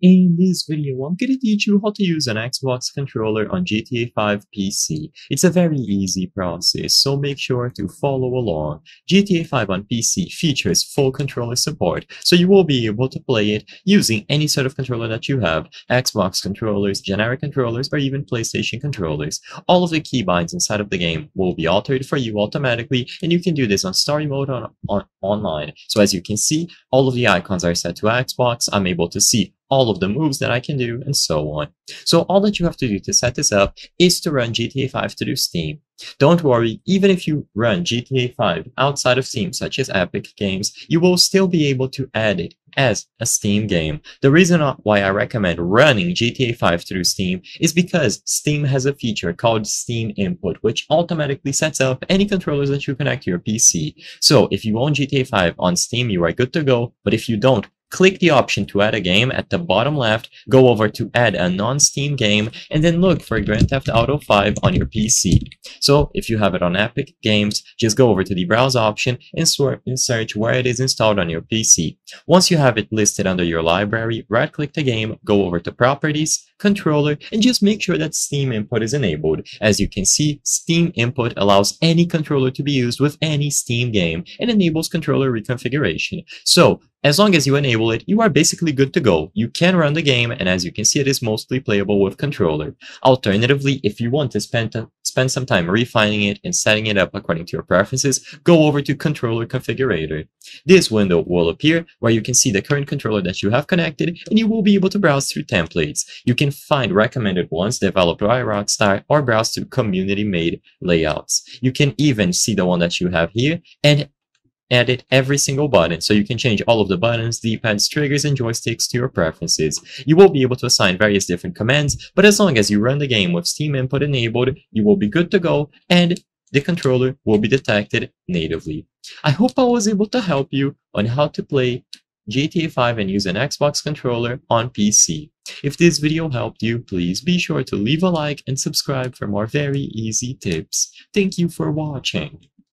In this video, I'm gonna teach you how to use an Xbox controller on GTA 5 PC. It's a very easy process, so make sure to follow along. GTA 5 on PC features full controller support, so you will be able to play it using any sort of controller that you have. Xbox controllers, generic controllers, or even PlayStation controllers. All of the keybinds inside of the game will be altered for you automatically, and you can do this on story mode on online. So as you can see, all of the icons are set to Xbox. I'm able to see all of the moves that I can do, and so on. So all that you have to do to set this up is to run GTA 5 through Steam. Don't worry, even if you run GTA 5 outside of Steam, such as Epic Games, you will still be able to add it as a Steam game. The reason why I recommend running GTA 5 through Steam is because Steam has a feature called Steam Input, which automatically sets up any controllers that you connect to your PC. So if you own GTA 5 on Steam, you are good to go, but if you don't, click the option to add a game at the bottom left, go over to add a non-Steam game, and then look for Grand Theft Auto 5 on your PC. So if you have it on Epic Games, just go over to the browse option and search where it is installed on your PC. Once you have it listed under your library, right-click the game, go over to Properties, Controller, and just make sure that Steam Input is enabled. As you can see, Steam Input allows any controller to be used with any Steam game and enables controller reconfiguration. So as long as you enable it, you are basically good to go. You can run the game, and as you can see, it is mostly playable with controller. Alternatively, if you want to spend some time refining it and setting it up according to your preferences, go over to Controller Configurator. This window will appear where you can see the current controller that you have connected, and you will be able to browse through templates. You can find recommended ones developed by Rockstar or browse through community-made layouts. You can even see the one that you have here and edit every single button, so you can change all of the buttons, D-pads, triggers, and joysticks to your preferences. You will be able to assign various different commands, but as long as you run the game with Steam Input enabled, you will be good to go, and the controller will be detected natively. I hope I was able to help you on how to play GTA 5 and use an Xbox controller on PC. If this video helped you, please be sure to leave a like and subscribe for more very easy tips. Thank you for watching.